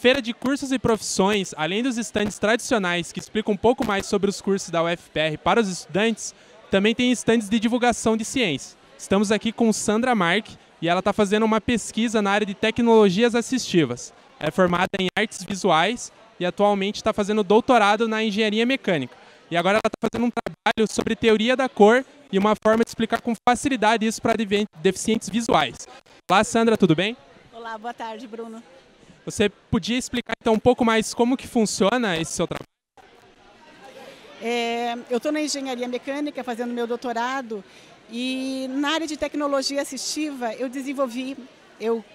feira de cursos e profissões, além dos estandes tradicionais que explicam um pouco mais sobre os cursos da UFPR para os estudantes, também tem estandes de divulgação de ciência. Estamos aqui com Sandra Marchi e ela está fazendo uma pesquisa na área de tecnologias assistivas. É formada em artes visuais e atualmente está fazendo doutorado na engenharia mecânica. E agora ela está fazendo um trabalho sobre teoria da cor e uma forma de explicar com facilidade isso para deficientes visuais. Olá, Sandra, tudo bem? Olá, boa tarde, Bruno. Você podia explicar então um pouco mais como que funciona esse seu trabalho? Eu estou na engenharia mecânica fazendo meu doutorado e na área de tecnologia assistiva eu desenvolvi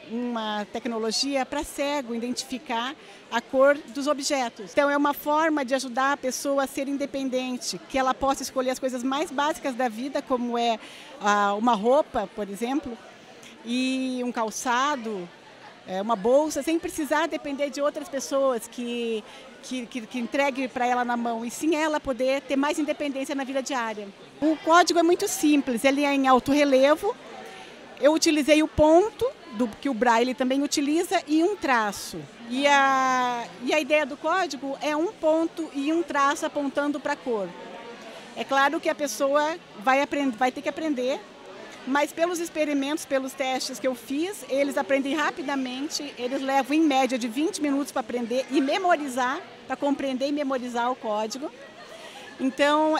uma tecnologia para cego identificar a cor dos objetos. Então é uma forma de ajudar a pessoa a ser independente, que ela possa escolher as coisas mais básicas da vida, como é uma roupa, por exemplo, e um calçado, uma bolsa, sem precisar depender de outras pessoas que entregue para ela na mão, e sim ela poder ter mais independência na vida diária. O código é muito simples, ele é em alto relevo, eu utilizei o ponto, que o Braille também utiliza, e um traço. E a ideia do código é um ponto e um traço apontando para a cor. É claro que a pessoa vai ter que aprender, mas pelos experimentos, pelos testes que eu fiz, eles aprendem rapidamente, eles levam em média de 20 minutos para aprender e memorizar, para compreender e memorizar o código. Então,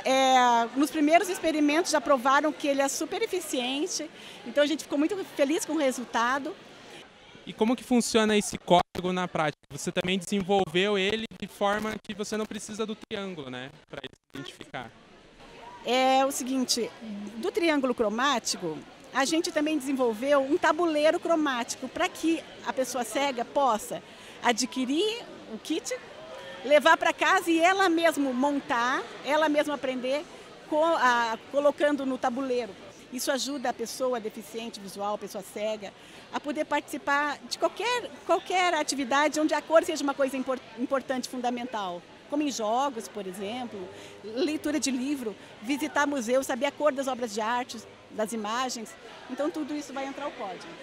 nos primeiros experimentos já provaram que ele é super eficiente, então a gente ficou muito feliz com o resultado. E como que funciona esse código na prática? Você também desenvolveu ele de forma que você não precisa do triângulo, né, para identificar. É o seguinte, do triângulo cromático, a gente também desenvolveu um tabuleiro cromático para que a pessoa cega possa adquirir o kit, levar para casa e ela mesma montar, ela mesma aprender colocando no tabuleiro. Isso ajuda a pessoa deficiente visual, a pessoa cega, a poder participar de qualquer atividade onde a cor seja uma coisa importante, fundamental. Como em jogos, por exemplo, leitura de livro, visitar museus, saber a cor das obras de arte, das imagens. Então, tudo isso vai entrar o código.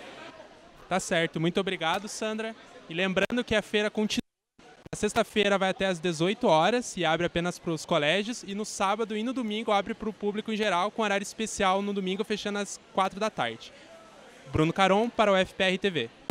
Tá certo. Muito obrigado, Sandra. E lembrando que a feira continua. Na sexta-feira vai até às 18 horas e abre apenas para os colégios. E no sábado e no domingo abre para o público em geral, com horário especial no domingo, fechando às 16h. Bruno Caron para o UFPR TV.